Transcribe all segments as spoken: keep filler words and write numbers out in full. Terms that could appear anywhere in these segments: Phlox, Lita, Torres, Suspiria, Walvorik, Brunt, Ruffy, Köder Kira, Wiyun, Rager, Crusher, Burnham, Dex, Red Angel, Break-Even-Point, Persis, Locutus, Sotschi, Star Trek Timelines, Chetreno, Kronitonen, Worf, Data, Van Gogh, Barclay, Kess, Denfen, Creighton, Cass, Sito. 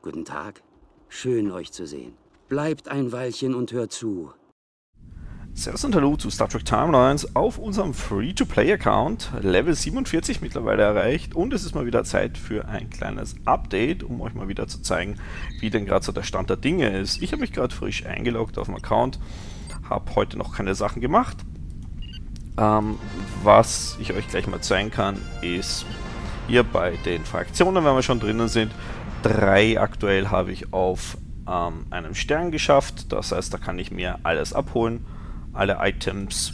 Guten Tag. Schön, euch zu sehen. Bleibt ein Weilchen und hört zu. Servus und hallo zu Star Trek Timelines auf unserem Free-to-Play-Account. Level siebenundvierzig mittlerweile erreicht und es ist mal wieder Zeit für ein kleines Update, um euch mal wieder zu zeigen, wie denn gerade so der Stand der Dinge ist. Ich habe mich gerade frisch eingeloggt auf dem Account, habe heute noch keine Sachen gemacht. Ähm, was ich euch gleich mal zeigen kann, ist hier bei den Fraktionen, wenn wir schon drinnen sind, drei aktuell habe ich auf ähm, einem Stern geschafft, das heißt, da kann ich mir alles abholen, alle Items,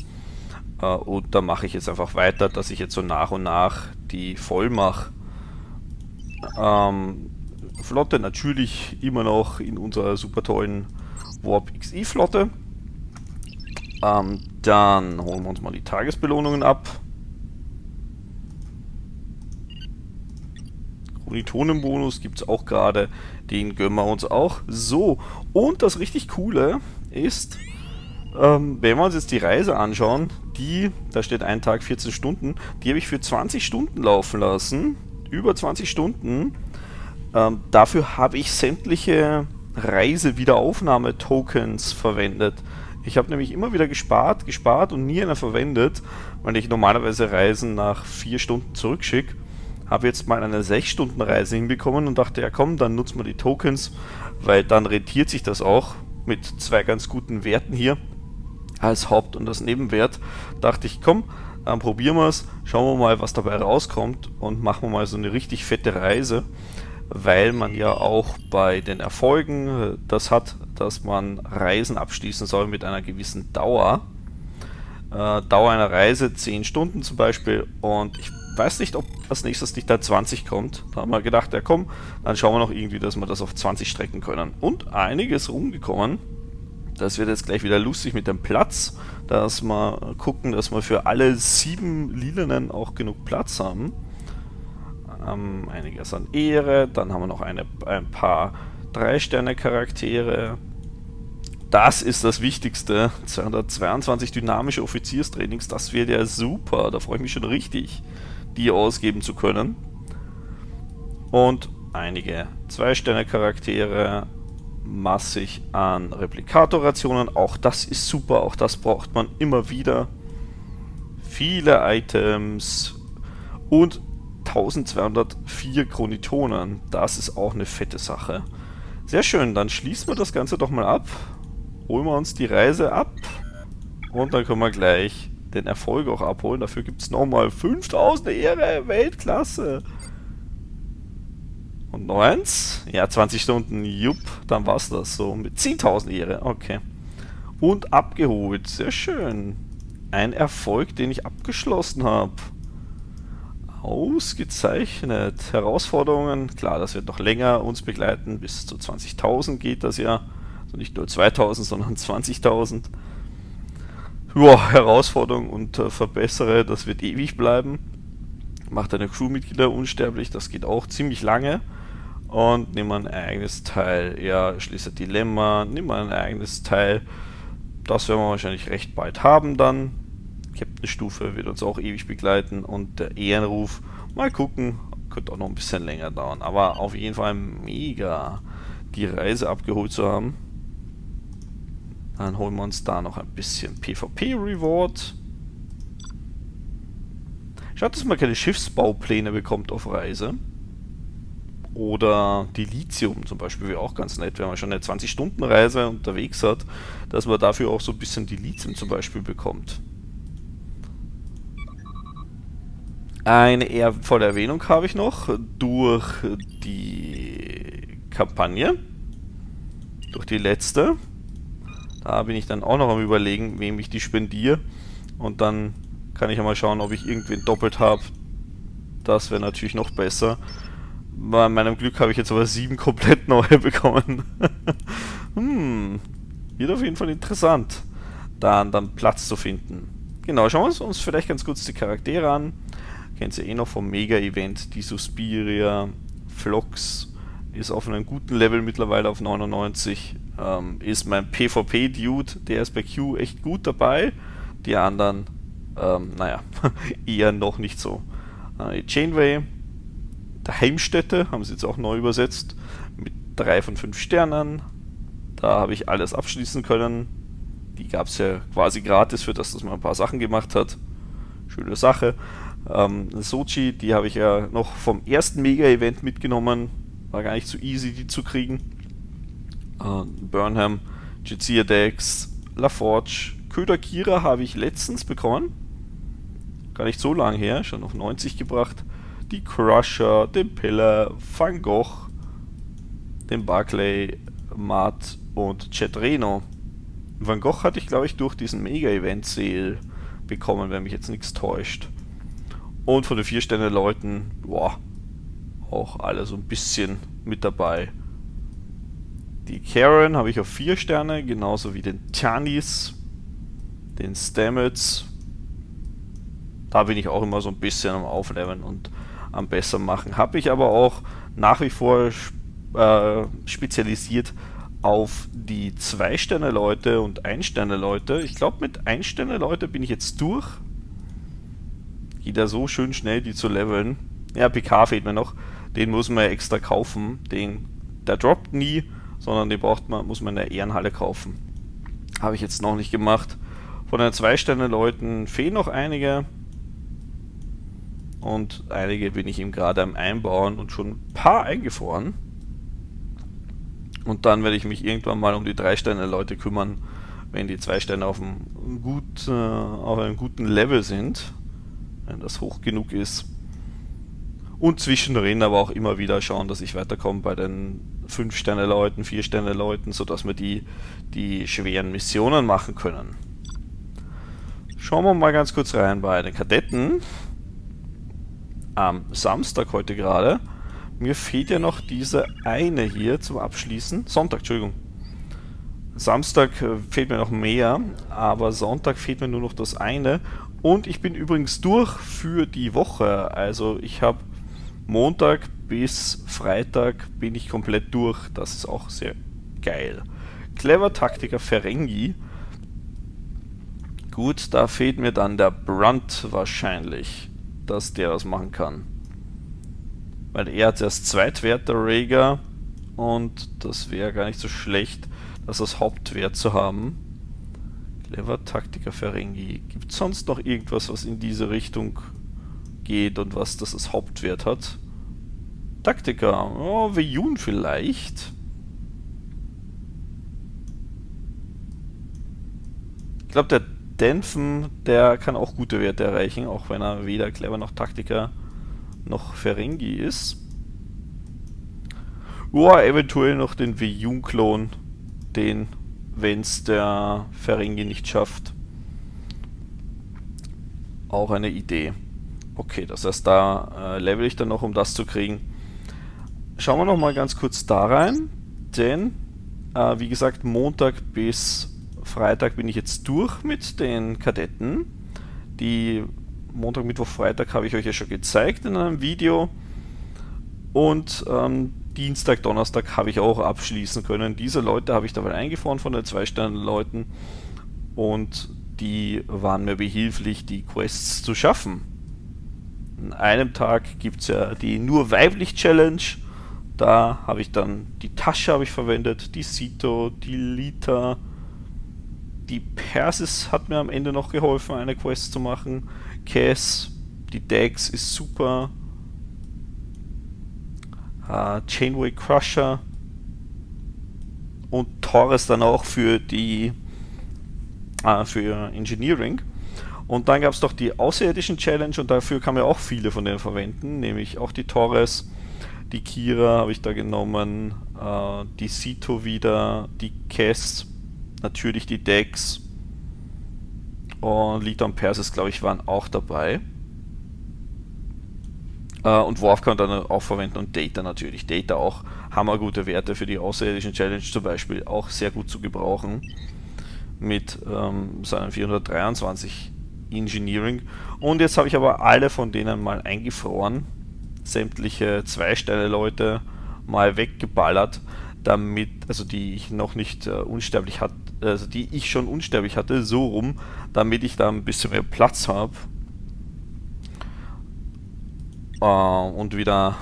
äh, und da mache ich jetzt einfach weiter, dass ich jetzt so nach und nach die voll mache. Ähm, Flotte natürlich immer noch in unserer super tollen Warp X I Flotte. Ähm, dann holen wir uns mal die Tagesbelohnungen ab. Kronitonenbonus gibt es auch gerade, den gönnen wir uns auch. So, und das richtig Coole ist, ähm, wenn wir uns jetzt die Reise anschauen, die, da steht ein Tag, vierzehn Stunden, die habe ich für zwanzig Stunden laufen lassen, über zwanzig Stunden. Ähm, dafür habe ich sämtliche Reisewiederaufnahme-Tokens verwendet. Ich habe nämlich immer wieder gespart, gespart und nie einer verwendet, weil ich normalerweise Reisen nach vier Stunden zurückschicke. Habe jetzt mal eine sechs Stunden Reise hinbekommen und dachte, ja komm, dann nutzen wir die Tokens, weil dann rentiert sich das auch mit zwei ganz guten Werten hier, als Haupt- und als Nebenwert. Dachte ich, komm, dann probieren wir es, schauen wir mal, was dabei rauskommt und machen wir mal so eine richtig fette Reise, weil man ja auch bei den Erfolgen das hat, dass man Reisen abschließen soll mit einer gewissen Dauer. Äh, Dauer einer Reise, zehn Stunden zum Beispiel, und ich weiß nicht, ob als nächstes nicht da zwanzig kommt. Da haben wir gedacht, ja komm, dann schauen wir noch irgendwie, dass wir das auf zwanzig strecken können. Und einiges rumgekommen. Das wird jetzt gleich wieder lustig mit dem Platz, dass wir gucken, dass wir für alle sieben Lilanen auch genug Platz haben. Ähm, einiges an Ehre, dann haben wir noch eine, ein paar drei Sterne Charaktere. Das ist das Wichtigste. zweihundertzweiundzwanzig dynamische Offizierstrainings, das wird ja super. Da freue ich mich schon richtig, die ausgeben zu können. Und einige zwei Sterne Charaktere, massig an Replikatorationen, auch das ist super, auch das braucht man immer wieder. Viele Items und eintausendzweihundertvier Kronitonen, das ist auch eine fette Sache. Sehr schön, dann schließen wir das Ganze doch mal ab, holen wir uns die Reise ab und dann können wir gleich den Erfolg auch abholen. Dafür gibt es nochmal fünftausend Ehre, Weltklasse. Und noch eins, ja, zwanzig Stunden, jupp, dann war's das so, mit zehntausend Ehre, okay. Und abgeholt, sehr schön. Ein Erfolg, den ich abgeschlossen habe. Ausgezeichnet. Herausforderungen, klar, das wird noch länger uns begleiten, bis zu zwanzigtausend geht das ja. Also nicht nur zweitausend, sondern zwanzigtausend. Ja, Herausforderung und äh, verbessere, das wird ewig bleiben. Macht deine Crewmitglieder unsterblich, das geht auch ziemlich lange. Und nimm ein eigenes Teil, ja, schließe Dilemma, nimm ein eigenes Teil. Das werden wir wahrscheinlich recht bald haben dann. Captain-Stufe wird uns auch ewig begleiten und der Ehrenruf, mal gucken, könnte auch noch ein bisschen länger dauern. Aber auf jeden Fall mega, die Reise abgeholt zu haben. Dann holen wir uns da noch ein bisschen PvP-Reward. Schaut, dass man keine Schiffsbaupläne bekommt auf Reise. Oder die Lithium zum Beispiel wäre auch ganz nett, wenn man schon eine zwanzig Stunden Reise unterwegs hat, dass man dafür auch so ein bisschen die Lithium zum Beispiel bekommt. Eine ehrenvolle Erwähnung habe ich noch durch die Kampagne. Durch die letzte. Da bin ich dann auch noch am Überlegen, wem ich die spendiere. Und dann kann ich ja mal schauen, ob ich irgendwen doppelt habe. Das wäre natürlich noch besser. Bei meinem Glück habe ich jetzt aber sieben komplett neue bekommen. Hm, wird auf jeden Fall interessant, da dann Platz zu finden. Genau, schauen wir uns vielleicht ganz kurz die Charaktere an. Kennt ihr eh noch vom Mega-Event, die Suspiria, Phlox ist auf einem guten Level mittlerweile auf neunundneunzig. Ähm, ist mein PvP-Dude, der ist bei Q echt gut dabei. Die anderen, ähm, naja, eher noch nicht so. Äh, Chainway, der Heimstätte, haben sie jetzt auch neu übersetzt, mit drei von fünf Sternen. Da habe ich alles abschließen können. Die gab es ja quasi gratis, für das, dass man ein paar Sachen gemacht hat. Schöne Sache. Ähm, Sotschi, die habe ich ja noch vom ersten Mega-Event mitgenommen. War gar nicht so easy, die zu kriegen. Uh, Burnham, Jizia Dex, La Forge, Köder Kira habe ich letztens bekommen. Gar nicht so lange her, schon auf neunzig gebracht. Die Crusher, den Pillar, Van Gogh, den Barclay, Mart und Chetreno. Van Gogh hatte ich, glaube ich, durch diesen Mega-Event-Sale bekommen, wenn mich jetzt nichts täuscht. Und von den vier Sterne Leuten, boah, auch alle so ein bisschen mit dabei. Die Karen habe ich auf vier Sterne, genauso wie den Tjanis, den Stamets. Da bin ich auch immer so ein bisschen am Aufleveln und am Bessermachen. Habe ich aber auch nach wie vor äh, spezialisiert auf die zwei Sterne Leute und ein Sterne Leute. Ich glaube, mit ein Sterne Leute bin ich jetzt durch. Geht da so schön schnell, die zu leveln. Ja, P K fehlt mir noch. Den muss man ja extra kaufen. Den, der droppt nie, sondern den braucht man, muss man in der Ehrenhalle kaufen. Habe ich jetzt noch nicht gemacht. Von den zwei Sterne Leuten fehlen noch einige. Und einige bin ich eben gerade am Einbauen und schon ein paar eingefroren. Und dann werde ich mich irgendwann mal um die drei Sterne Leute kümmern, wenn die zwei Sterne auf einem, gut, äh, auf einem guten Level sind. Wenn das hoch genug ist. Und zwischendrin aber auch immer wieder schauen, dass ich weiterkomme bei den fünf Sterne Leuten, vier Sterne Leuten, sodass wir die, die schweren Missionen machen können. Schauen wir mal ganz kurz rein bei den Kadetten. Am Samstag heute gerade. Mir fehlt ja noch diese eine hier zum Abschließen. Sonntag, Entschuldigung. Samstag fehlt mir noch mehr, aber Sonntag fehlt mir nur noch das eine. Und ich bin übrigens durch für die Woche. Also ich habe Montag bis Freitag bin ich komplett durch. Das ist auch sehr geil. Clever Taktiker Ferengi. Gut, da fehlt mir dann der Brunt wahrscheinlich, dass der was machen kann. Weil er hat erst Zweitwert, der Rager. Und das wäre gar nicht so schlecht, das als Hauptwert zu haben. Clever Taktiker Ferengi. Gibt es sonst noch irgendwas, was in diese Richtung geht und was das als Hauptwert hat? Taktiker. Oh, Wiyun vielleicht. Ich glaube, der Denfen, der kann auch gute Werte erreichen, auch wenn er weder Clever noch Taktiker noch Ferengi ist. Boah, eventuell noch den Wiyun-Klon, den, wenn es der Ferengi nicht schafft. Auch eine Idee. Okay, das heißt, da äh, level ich dann noch, um das zu kriegen. Schauen wir nochmal ganz kurz da rein, denn, äh, wie gesagt, Montag bis Freitag bin ich jetzt durch mit den Kadetten. Die Montag, Mittwoch, Freitag habe ich euch ja schon gezeigt in einem Video. Und ähm, Dienstag, Donnerstag habe ich auch abschließen können. Diese Leute habe ich dabei eingefroren von den zwei Sterne Leuten. Und die waren mir behilflich, die Quests zu schaffen. An einem Tag gibt es ja die Nur Weiblich Challenge. Da habe ich dann die Tasche habe ich verwendet, die Sito, die Lita. Die Persis hat mir am Ende noch geholfen, eine Quest zu machen. Cass, die Dex ist super. Uh, Chainway Crusher. Und Torres dann auch für die uh, für Engineering. Und dann gab es doch die Außerirdischen Challenge und dafür kann man auch viele von denen verwenden. Nämlich auch die Torres, die Kira habe ich da genommen, uh, die Sito wieder, die Kess. Natürlich die Dex und Lita und Persis, glaube ich, waren auch dabei. Äh, und Worf kann man dann auch verwenden und Data natürlich. Data auch hammergute Werte für die Außerirdischen Challenge zum Beispiel, auch sehr gut zu gebrauchen mit ähm, seinem vierhundertdreiundzwanzig Engineering. Und jetzt habe ich aber alle von denen mal eingefroren, sämtliche zwei Sterne Leute mal weggeballert, damit, also die ich noch nicht äh, unsterblich hatte, also die ich schon unsterblich hatte, so rum, damit ich da ein bisschen mehr Platz habe. Uh, und wieder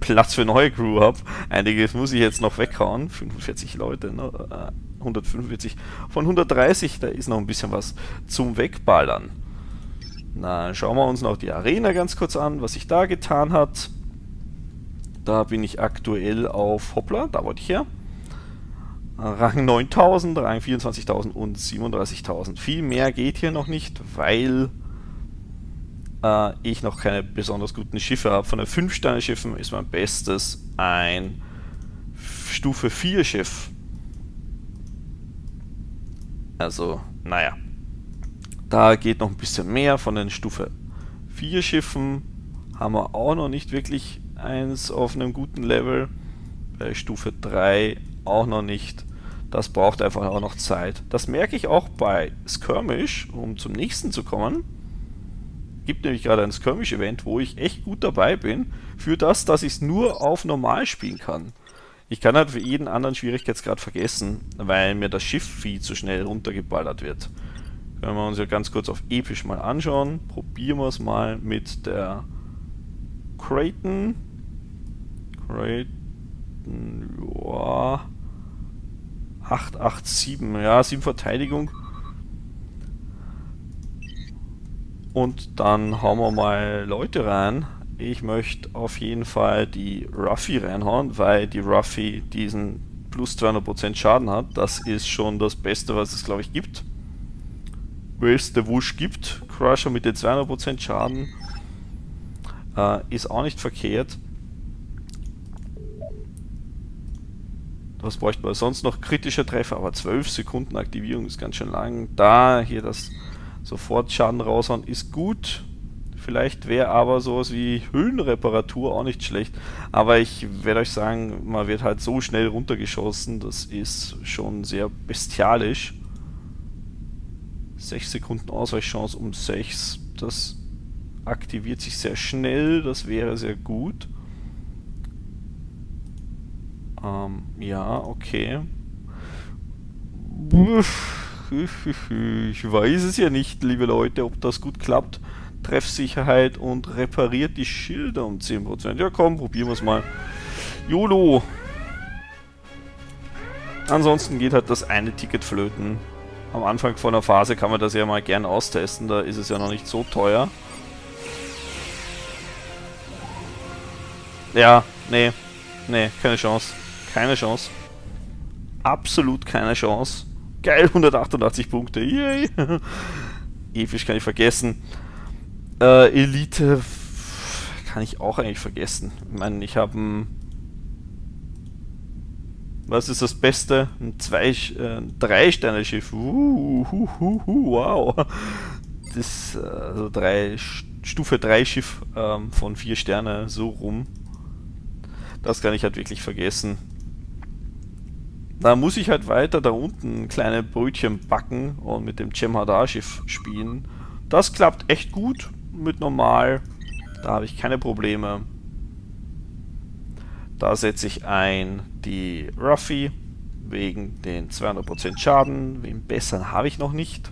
Platz für neue Crew habe. Einiges muss ich jetzt noch weghauen. fünfundvierzig Leute, ne? uh, hundertfünfundvierzig von hundertdreißig, da ist noch ein bisschen was zum Wegballern. Na, schauen wir uns noch die Arena ganz kurz an, was sich da getan hat. Da bin ich aktuell auf, hoppla, da wollte ich her. Rang neuntausend, Rang vierundzwanzigtausend und siebenunddreißigtausend. Viel mehr geht hier noch nicht, weil Uh, ich noch keine besonders guten Schiffe habe. Von den fünf-Sterne-Schiffen ist mein bestes ein Stufe vier Schiff. Also, naja. Da geht noch ein bisschen mehr. Von den Stufe vier Schiffen haben wir auch noch nicht wirklich eins auf einem guten Level. Bei Stufe drei auch noch nicht. Das braucht einfach auch noch Zeit. Das merke ich auch bei Skirmish, um zum nächsten zu kommen. Gibt nämlich gerade ein Skirmish-Event, wo ich echt gut dabei bin, für das, dass ich es nur auf normal spielen kann. Ich kann halt für jeden anderen Schwierigkeitsgrad vergessen, weil mir das Schiff viel zu schnell runtergeballert wird. Können wir uns ja ganz kurz auf episch mal anschauen. Probieren wir es mal mit der Creighton. Creighton, joa. acht acht sieben, ja, sieben Verteidigung. Und dann hauen wir mal Leute rein. Ich möchte auf jeden Fall die Ruffy reinhauen, weil die Ruffy diesen plus zweihundert Prozent Schaden hat. Das ist schon das Beste, was es, glaube ich, gibt. Beste Wusch gibt. Crusher mit den zweihundert Prozent Schaden äh, ist auch nicht verkehrt. Was bräuchte man sonst noch? Kritischer Treffer, aber zwölf Sekunden Aktivierung ist ganz schön lang. Da hier das sofort Schaden raushauen ist gut. Vielleicht wäre aber sowas wie Höhenreparatur auch nicht schlecht. Aber ich werde euch sagen, man wird halt so schnell runtergeschossen. Das ist schon sehr bestialisch. sechs Sekunden Ausweichchance um sechs. Das aktiviert sich sehr schnell. Das wäre sehr gut. Ähm, ja, okay. Uff. Ich weiß es ja nicht, liebe Leute, ob das gut klappt. Treffsicherheit und repariert die Schilder um zehn Prozent. Ja komm, probieren wir es mal. YOLO! Ansonsten geht halt das eine Ticket flöten. Am Anfang von der Phase kann man das ja mal gern austesten, da ist es ja noch nicht so teuer. Ja, nee, nee, keine Chance. Keine Chance. Absolut keine Chance. Geil, hundertachtundachtzig Punkte, yay! Episch kann ich vergessen. Äh, Elite kann ich auch eigentlich vergessen. Ich meine, ich habe ein... Was ist das Beste? Ein drei-Sterne-Schiff. Äh, uh, uh, uh, uh, wow! Das äh, also drei, Stufe drei Schiff ähm, von vier Sterne, so rum. Das kann ich halt wirklich vergessen. Da muss ich halt weiter da unten kleine Brötchen backen und mit dem Chemhadar-Schiff spielen. Das klappt echt gut mit normal. Da habe ich keine Probleme. Da setze ich ein die Ruffy wegen den zweihundert Prozent Schaden. Wen besseren habe ich noch nicht.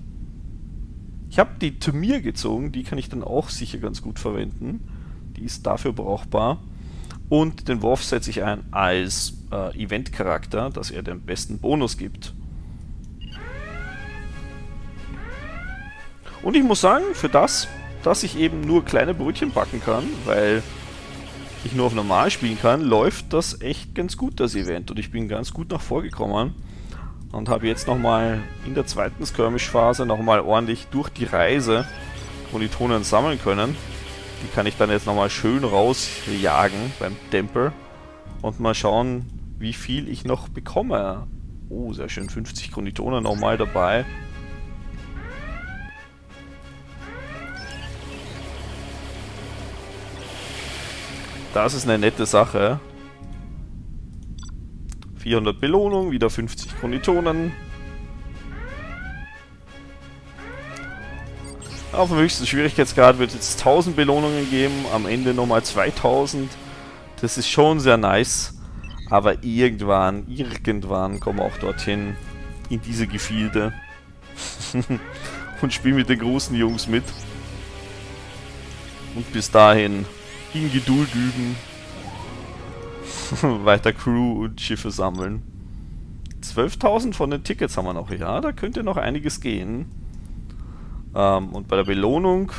Ich habe die Tumir gezogen. Die kann ich dann auch sicher ganz gut verwenden. Die ist dafür brauchbar. Und den Worf setze ich ein als äh, Event-Charakter, dass er den besten Bonus gibt. Und ich muss sagen, für das, dass ich eben nur kleine Brötchen backen kann, weil ich nur auf normal spielen kann, läuft das echt ganz gut, das Event. Und ich bin ganz gut nach vorgekommen und habe jetzt nochmal in der zweiten Skirmish-Phase nochmal ordentlich durch die Reise Monitoren sammeln können. Die kann ich dann jetzt nochmal schön rausjagen beim Tempel und mal schauen, wie viel ich noch bekomme. Oh, sehr schön, fünfzig Kronitonen nochmal dabei. Das ist eine nette Sache. vierhundert Belohnung, wieder fünfzig Kronitonen. Auf dem höchsten Schwierigkeitsgrad wird es jetzt tausend Belohnungen geben, am Ende nochmal zweitausend. Das ist schon sehr nice, aber irgendwann, irgendwann kommen wir auch dorthin, in diese Gefilde und spielen mit den großen Jungs mit. Und bis dahin in Geduld üben. Weiter Crew und Schiffe sammeln. zwölftausend von den Tickets haben wir noch. Ja, da könnte noch einiges gehen. Ähm, und bei der Belohnung,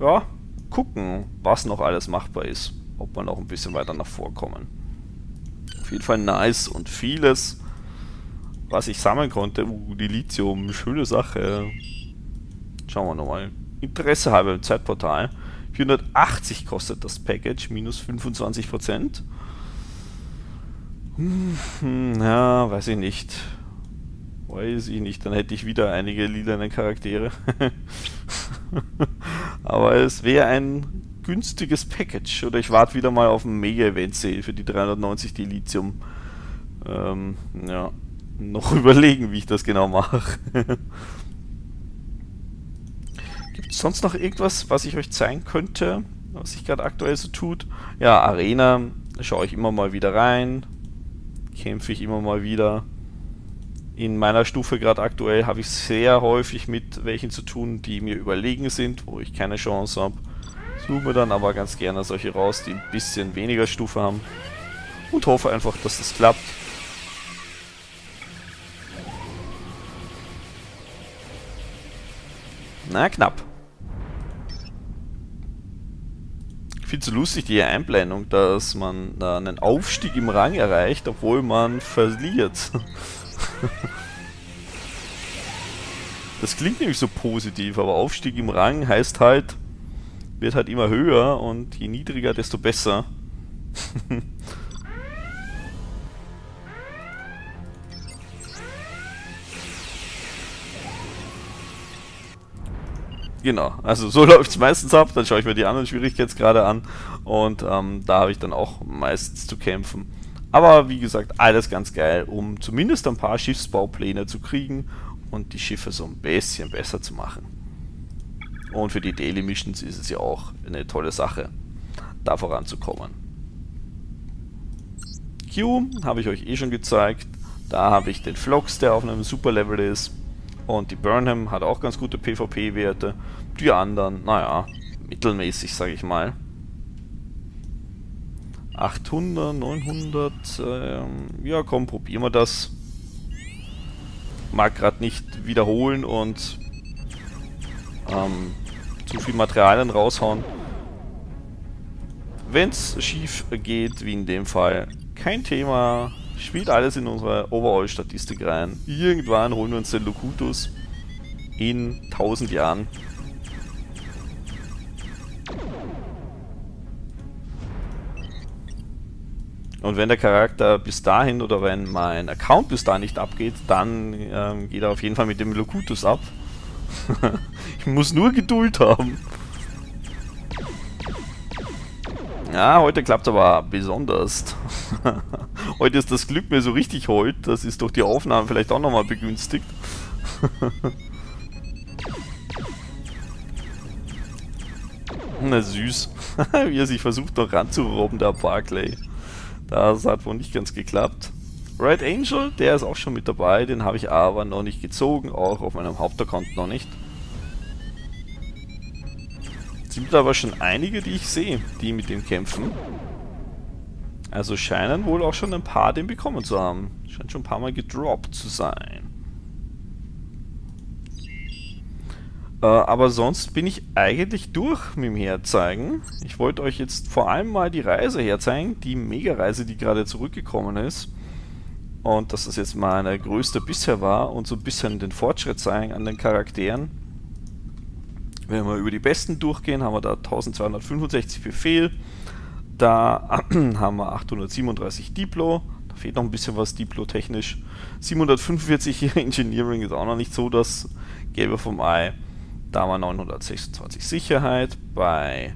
ja, gucken, was noch alles machbar ist. Ob wir noch ein bisschen weiter nach vorkommen. Auf jeden Fall nice und vieles, was ich sammeln konnte. Uh, die Lithium, schöne Sache. Schauen wir nochmal. Interesse halber im Zeitportal. vierhundertachtzig kostet das Package, minus fünfundzwanzig Prozent. Hm, ja, weiß ich nicht. Weiß ich nicht. Dann hätte ich wieder einige lilane Charaktere. Aber es wäre ein günstiges Package. Oder ich warte wieder mal auf ein Mega-Event-Sale für die dreihundertneunzig, die Lithium. Ähm, ja. Noch überlegen, wie ich das genau mache. Gibt es sonst noch irgendwas, was ich euch zeigen könnte, was sich gerade aktuell so tut? Ja, Arena, da schaue ich immer mal wieder rein, kämpfe ich immer mal wieder. In meiner Stufe gerade aktuell habe ich sehr häufig mit welchen zu tun, die mir überlegen sind, wo ich keine Chance habe. Suche mir dann aber ganz gerne solche raus, die ein bisschen weniger Stufe haben und hoffe einfach, dass das klappt. Na, knapp. Ich finde es so lustig, die Einblendung, dass man da einen Aufstieg im Rang erreicht, obwohl man verliert. Das klingt nämlich so positiv, aber Aufstieg im Rang heißt halt, wird halt immer höher und je niedriger, desto besser. Genau, also so läuft es meistens ab, dann schaue ich mir die anderen Schwierigkeitsgrade an und ähm, da habe ich dann auch meistens zu kämpfen. Aber wie gesagt, alles ganz geil, um zumindest ein paar Schiffsbaupläne zu kriegen und die Schiffe so ein bisschen besser zu machen. Und für die Daily Missions ist es ja auch eine tolle Sache, da voranzukommen. Q habe ich euch eh schon gezeigt, da habe ich den Phlox, der auf einem Super Level ist. Und die Burnham hat auch ganz gute PvP-Werte. Die anderen, naja, mittelmäßig, sage ich mal. achthundert, neunhundert, ähm, ja komm, probieren wir das. Mag gerade nicht wiederholen und ähm, zu viel Materialien raushauen. Wenn es schief geht, wie in dem Fall, kein Thema. Spielt alles in unsere Overall-Statistik rein. Irgendwann holen wir uns den Locutus in tausend Jahren. Und wenn der Charakter bis dahin oder wenn mein Account bis dahin nicht abgeht, dann ähm, geht er auf jeden Fall mit dem Locutus ab. Ich muss nur Geduld haben. Ja, heute klappt aber besonders. Heute ist das Glück mir so richtig heut. Das ist durch die Aufnahmen vielleicht auch nochmal begünstigt. Na süß. Wie er sich versucht noch ranzurobben, der Barclay. Das hat wohl nicht ganz geklappt. Red Angel, der ist auch schon mit dabei. Den habe ich aber noch nicht gezogen. Auch auf meinem Hauptaccount noch nicht. Es gibt aber schon einige, die ich sehe, die mit dem kämpfen. Also scheinen wohl auch schon ein paar den bekommen zu haben. Scheint schon ein paar Mal gedroppt zu sein. Äh, aber sonst bin ich eigentlich durch mit dem Herzeigen. Ich wollte euch jetzt vor allem mal die Reise herzeigen, die Mega-Reise, die gerade zurückgekommen ist. Und dass das jetzt meine größte bisher war und so ein bisschen den Fortschritt zeigen an den Charakteren. Wenn wir über die Besten durchgehen, haben wir da eintausendzweihundertfünfundsechzig Befehl, da haben wir achthundertsiebenunddreißig Diplo, da fehlt noch ein bisschen was Diplo-technisch, siebenhundertfünfundvierzig hier Engineering ist auch noch nicht so das Gelbe vom Ei, da haben wir neunhundertsechsundzwanzig Sicherheit, bei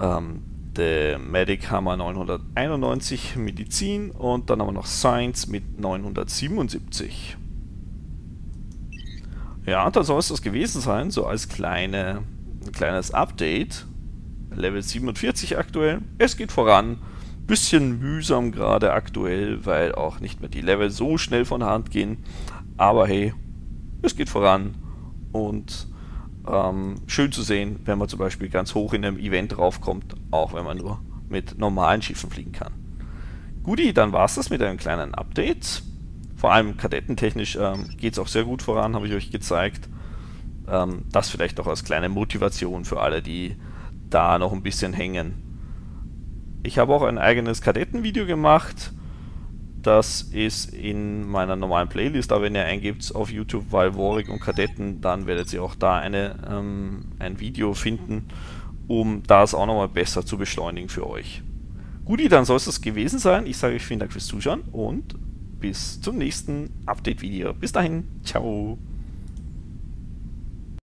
ähm, der Medic haben wir neunhunderteinundneunzig Medizin und dann haben wir noch Science mit neunhundertsiebenundsiebzig. Ja, da soll es das gewesen sein, so als kleine, ein kleines Update. Level siebenundvierzig aktuell. Es geht voran. Bisschen mühsam gerade aktuell, weil auch nicht mehr die Level so schnell von der Hand gehen. Aber hey, es geht voran. Und ähm, schön zu sehen, wenn man zum Beispiel ganz hoch in einem Event raufkommt, auch wenn man nur mit normalen Schiffen fliegen kann. Guti, dann war es das mit einem kleinen Update. Vor allem kadettentechnisch ähm, geht es auch sehr gut voran, habe ich euch gezeigt. Ähm, das vielleicht auch als kleine Motivation für alle, die da noch ein bisschen hängen. Ich habe auch ein eigenes Kadettenvideo gemacht. Das ist in meiner normalen Playlist, aber wenn ihr eingebt auf YouTube Walvorik und Kadetten, dann werdet ihr auch da eine, ähm, ein Video finden, um das auch nochmal besser zu beschleunigen für euch. Guti, dann soll es das gewesen sein. Ich sage euch vielen Dank fürs Zuschauen und bis zum nächsten Update-Video. Bis dahin, ciao!